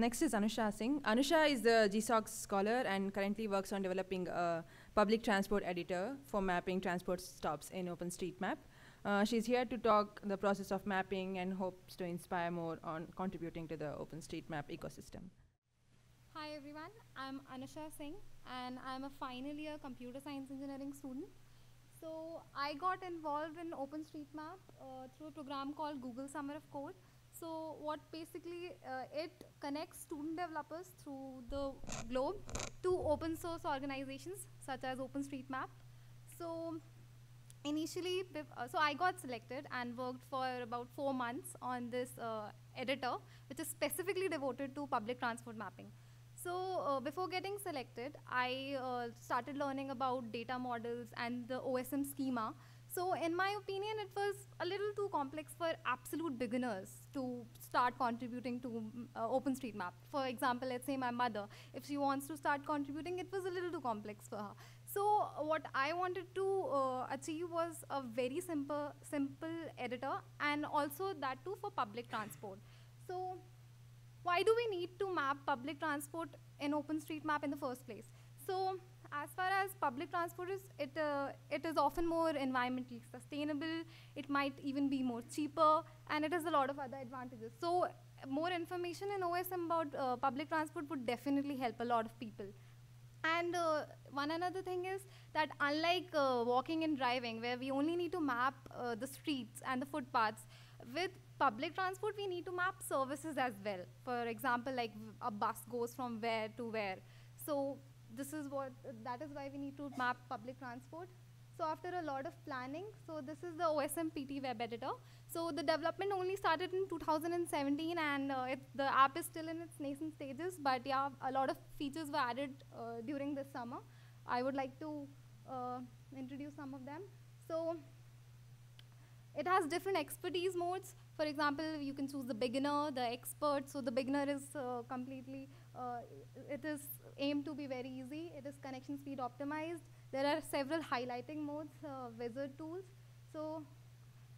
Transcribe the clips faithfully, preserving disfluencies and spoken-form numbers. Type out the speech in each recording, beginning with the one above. Next is Anusha Singh. Anusha is the G SOC scholar and currently works on developing a public transport editor for mapping transport stops in OpenStreetMap. Uh, she's here to talk the process of mapping and hopes to inspire more on contributing to the OpenStreetMap ecosystem. Hi everyone, I'm Anusha Singh and I'm a final year computer science engineering student. So I got involved in OpenStreetMap uh, through a program called Google Summer of Code. So what basically uh, it connects student developers through the globe to open source organizations such as OpenStreetMap. So initially, uh, so I got selected and worked for about four months on this uh, editor, which is specifically devoted to public transport mapping. So uh, before getting selected, I uh, started learning about data models and the O S M schema. So in my opinion, it was a little too complex for absolute beginners to start contributing to uh, OpenStreetMap. For example, let's say my mother, if she wants to start contributing, it was a little too complex for her. So what I wanted to uh, achieve was a very simple, simple editor, and also that too for public transport. So why do we need to map public transport in OpenStreetMap in the first place? So as far as public transport is, it, uh, it is often more environmentally sustainable, it might even be more cheaper, and it has a lot of other advantages. So more information in O S M about uh, public transport would definitely help a lot of people. And uh, one another thing is that unlike uh, walking and driving, where we only need to map uh, the streets and the footpaths, with public transport we need to map services as well. For example, like a bus goes from where to where. So this is what, uh, that is why we need to map public transport. So after a lot of planning, so this is the O S M P T web editor. So the development only started in two thousand seventeen, and uh, it, the app is still in its nascent stages, but yeah, a lot of features were added uh, during this summer. I would like to uh, introduce some of them. So it has different expertise modes. For example, you can choose the beginner, the expert. So the beginner is uh, completely, uh, it is aimed to be very easy. It is connection speed optimized. There are several highlighting modes, uh, wizard tools. So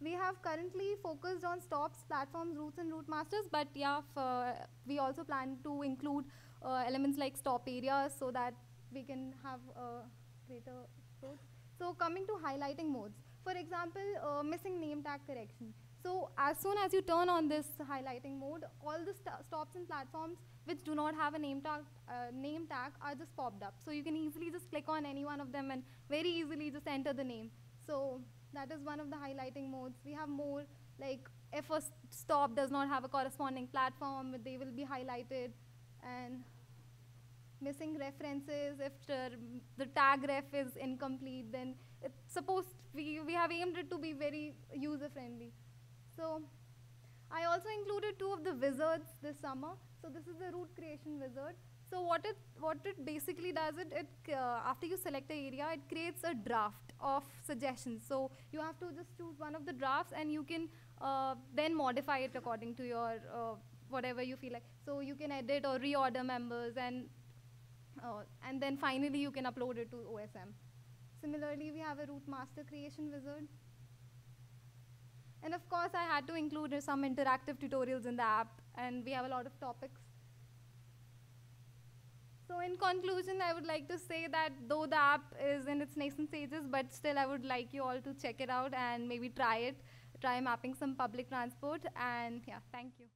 we have currently focused on stops, platforms, routes, and route masters, but yeah, uh, we also plan to include uh, elements like stop areas so that we can have a greater approach. So coming to highlighting modes, for example, uh, missing name tag correction. So as soon as you turn on this highlighting mode, all the st stops and platforms which do not have a name tag, uh, name tag are just popped up. So you can easily just click on any one of them and very easily just enter the name. So that is one of the highlighting modes. We have more, like if a stop does not have a corresponding platform, they will be highlighted. And missing references, if the tag ref is incomplete, then it's supposed, we, we have aimed it to be very user-friendly. So I also included two of the wizards this summer. So this is the route creation wizard. So what it, what it basically does, it, it uh, after you select the area, it creates a draft of suggestions. So you have to just choose one of the drafts, and you can uh, then modify it according to your uh, whatever you feel like. So you can edit or reorder members, and, uh, and then finally you can upload it to O S M. Similarly, we have a route master creation wizard. And of course, I had to include some interactive tutorials in the app, and we have a lot of topics. So in conclusion, I would like to say that though the app is in its nascent stages, but still I would like you all to check it out and maybe try it, try mapping some public transport, and yeah, thank you.